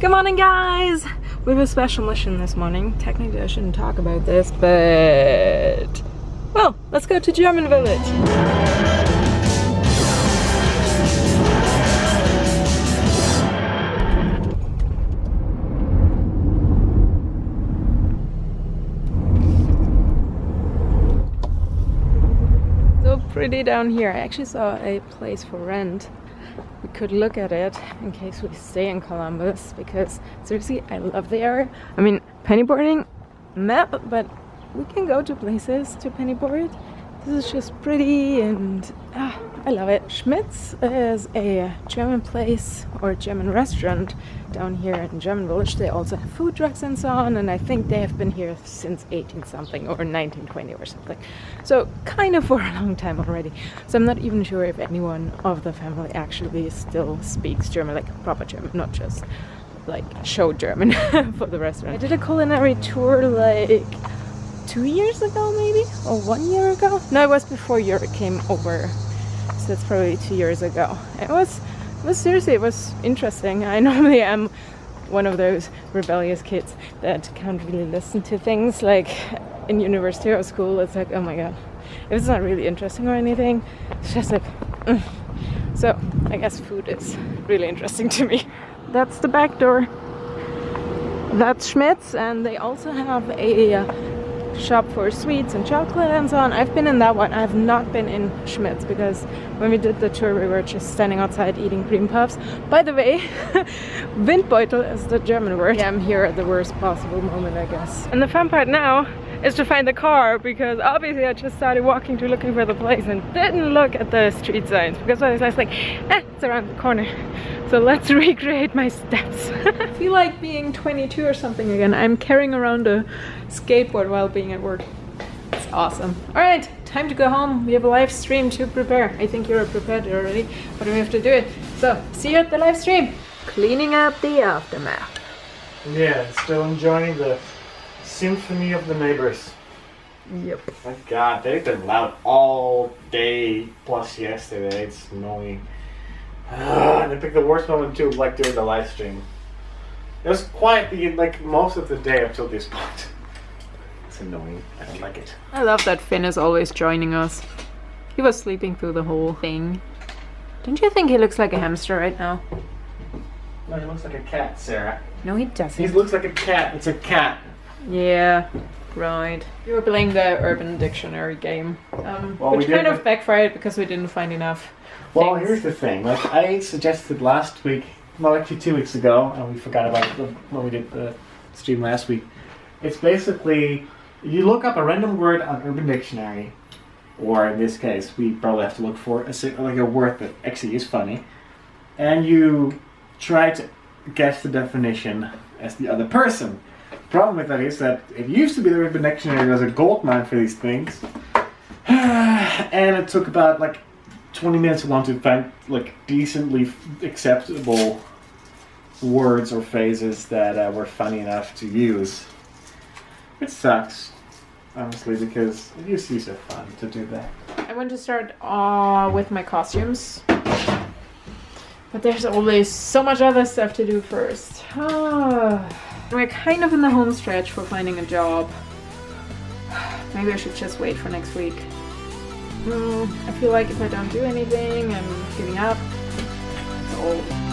Good morning, guys. We have a special mission this morning. Technically, I shouldn't talk about this, but well, let's go to German Village. So pretty down here. I actually saw a place for rent. We could look at it in case we stay in Columbus, because seriously, I love the area. I mean, pennyboarding, map, but we can go to places to pennyboard. This is just pretty and I love it. Schmidt's is a German place or German restaurant down here in German Village. They also have food trucks and so on, and I think they have been here since 18 something or 1920 or something. So kind of for a long time already. So I'm not even sure if anyone of the family actually still speaks German, like proper German, not just like show German for the restaurant. I did a culinary tour like 2 years ago maybe, or 1 year ago. No, it was before Europe came over, so it's probably 2 years ago. It was seriously, it was interesting. I normally am one of those rebellious kids that can't really listen to things. Like in university or school, it's like, oh my god, if it's not really interesting or anything, it's just like So I guess food is really interesting to me. That's the back door. That's Schmidt's, and they also have a shop for sweets and chocolate and so on. I've been in that one. I've not been in Schmidt's, because when we did the tour we were just standing outside eating cream puffs. By the way, Windbeutel is the German word. Yeah, I'm here at the worst possible moment, I guess. And the fun part now is to find the car, because obviously I just started walking to looking for the place and didn't look at the street signs, because I was like, it's around the corner. So let's recreate my steps. I feel like being 22 or something again. I'm carrying around a skateboard while being at work. It's awesome. All right, time to go home. We have a live stream to prepare. I think you're prepared already, but we have to do it. So see you at the live stream. Cleaning up the aftermath. Yeah, still enjoying the symphony of the neighbors. Yep. My god, they've been loud all day plus yesterday. It's annoying. And I picked the worst moment too, like during the live stream. It was quiet like most of the day up till this point. It's annoying. I don't like it. I love that Finn is always joining us. He was sleeping through the whole thing. Don't you think he looks like a hamster right now? No, he looks like a cat, Sarah. No, he doesn't. He looks like a cat. It's a cat. Yeah, right. We were playing the Urban Dictionary game, which kind of backfired because we didn't find enough. Well, here's the thing, like I suggested last week, well actually 2 weeks ago, and we forgot about it when we did the stream last week. It's basically, you look up a random word on Urban Dictionary, or in this case, we probably have to look for a word that actually is funny, and you try to guess the definition as the other person. The problem with that is that it used to be the Urban Dictionary was a goldmine for these things, and it took about like 20 minutes long to find like decently acceptable words or phrases that were funny enough to use. It sucks, honestly, because it used to be so fun to do that. I want to start with my costumes, but there's always so much other stuff to do first. We're kind of in the home stretch for finding a job. Maybe I should just wait for next week. I feel like if I don't do anything, I'm giving up. It's old.